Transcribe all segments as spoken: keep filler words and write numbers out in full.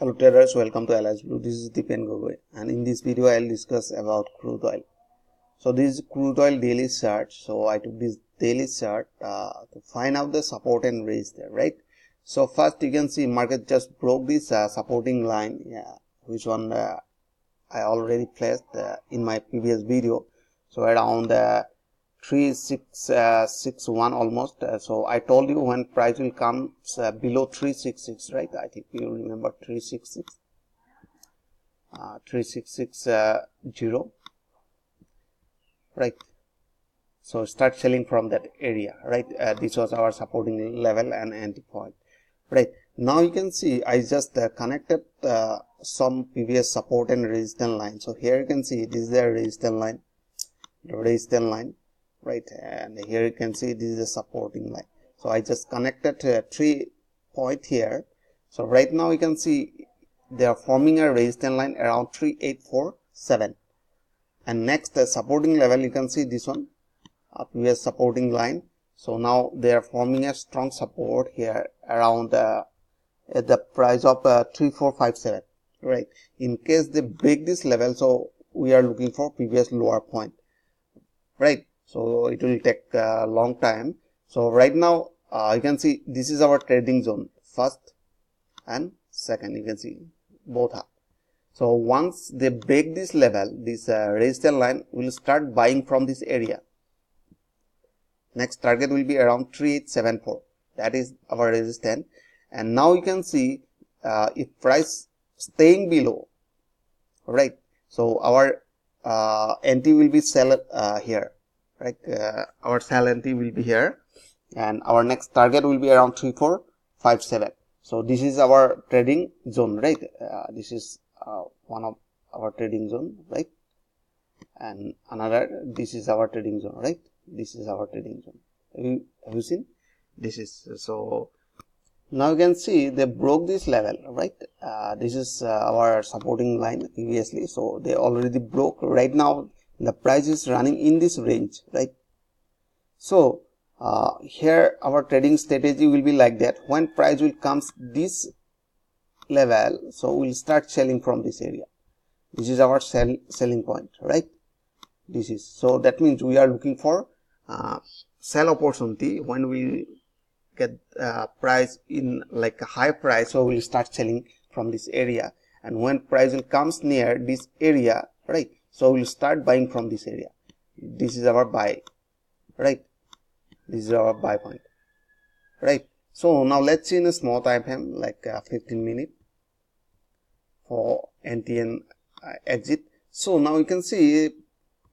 Hello traders, welcome to Alice Blue. This is Dipen Gogoi, and in this video I will discuss about crude oil. So this is crude oil daily chart. So I took this daily chart uh, to find out the support and range there, right? So first you can see market just broke this uh, supporting line, yeah, which one uh, I already placed uh, in my previous video. So around uh, three six six one almost. Uh, so I told you when price will come uh, below three sixty-six, right? I think you remember three sixty-six, uh, three six six zero, right? So start selling from that area, right? Uh, this was our supporting level and entry point, right? Now you can see I just uh, connected uh, some previous support and resistance line. So here you can see this is the resistance line, the resistance line. Right, and here you can see this is a supporting line. So I just connected uh, three point here. So right now you can see they are forming a resistance line around three eight four seven, and next the uh, supporting level, you can see this one, up here supporting line. So now they are forming a strong support here around uh, at the price of uh, three four five seven, right? In case they break this level, so we are looking for previous lower point, right? So it will take a uh, long time. So right now uh, you can see this is our trading zone, first and second, you can see both up. So once they break this level, this uh, resistance line, will start buying from this area. Next target will be around three eight seven four, that is our resistance. And now you can see uh, if price staying below, right, so our uh, entry will be sell uh, here. Right, uh, our sell entry will be here, and our next target will be around three four five seven. So this is our trading zone, right? Uh, this is uh, one of our trading zone, right? And another, this is our trading zone, right? This is our trading zone. Have you, have you seen? This is so. Now you can see they broke this level, right? Uh, this is uh, our supporting line previously, so they already broke. Right now the price is running in this range, right? So uh, here our trading strategy will be like that. When price will comes this level, so we'll start selling from this area. This is our sell, selling point, right? This is, so that means we are looking for uh, sell opportunity. When we get uh, price in like a high price, so we'll start selling from this area, and when price will comes near this area, right, so we'll start buying from this area. This is our buy, right? This is our buy point, right? So now let's see in a small time frame, like uh, fifteen minutes for entry and uh, exit. So now you can see,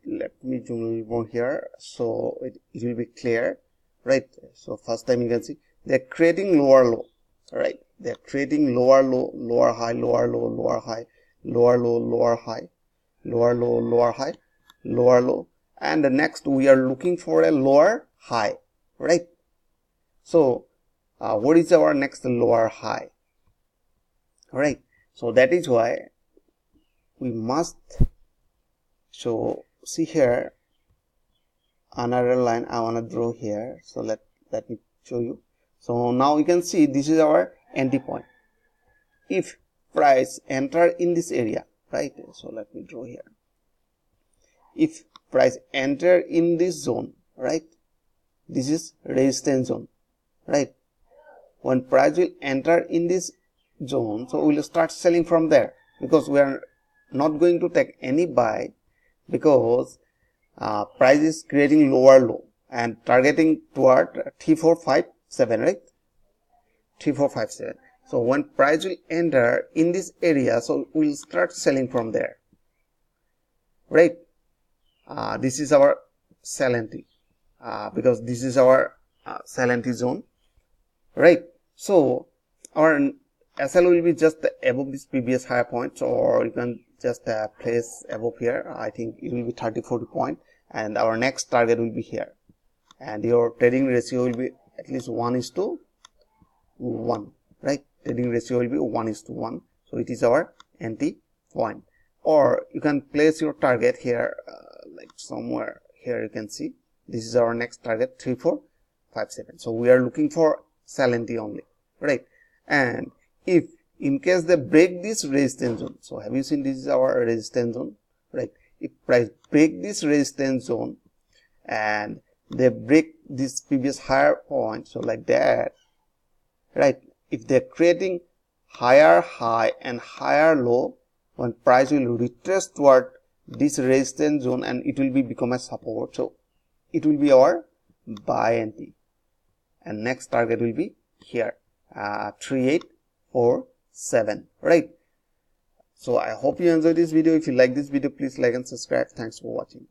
let me zoom a little more here, so it, it will be clear, right? So first time you can see they're creating lower low, right? They're creating lower low, lower high, lower low, lower high, lower low, lower high, lower low, lower high, lower low, and the next we are looking for a lower high, right? So uh, what is our next lower high, right? So that is why we must, so see here another line I want to draw here. So let let me show you. So now you can see this is our entry point. If price enter in this area, right, so let me draw here. If price enter in this zone, right, this is resistance zone, right? When price will enter in this zone, so we'll start selling from there, because we are not going to take any buy, because uh, price is creating lower low and targeting toward three four five seven, right? three four five seven. So when price will enter in this area, so we'll start selling from there, right? Uh, this is our sell entry, uh, because this is our uh, sell entry zone, right? So our S L will be just above this previous high point, or you can just uh, place above here. I think it will be thirty forty point, and our next target will be here, and your trading ratio will be at least one is to one, right? Trading ratio will be one is to one. So it is our entry point, or you can place your target here, uh, like somewhere here. You can see this is our next target, three four five seven. So we are looking for sell entry only, right? And if in case they break this resistance zone. So have you seen this is our resistance zone, right? If price break this resistance zone and they break this previous higher point, so like that, right? If they're creating higher high and higher low, when price will retrace toward this resistance zone and it will be become a support, so it will be our buy and T. And next target will be here, uh, three eight four seven, right? So I hope you enjoyed this video. If you like this video, please like and subscribe. Thanks for watching.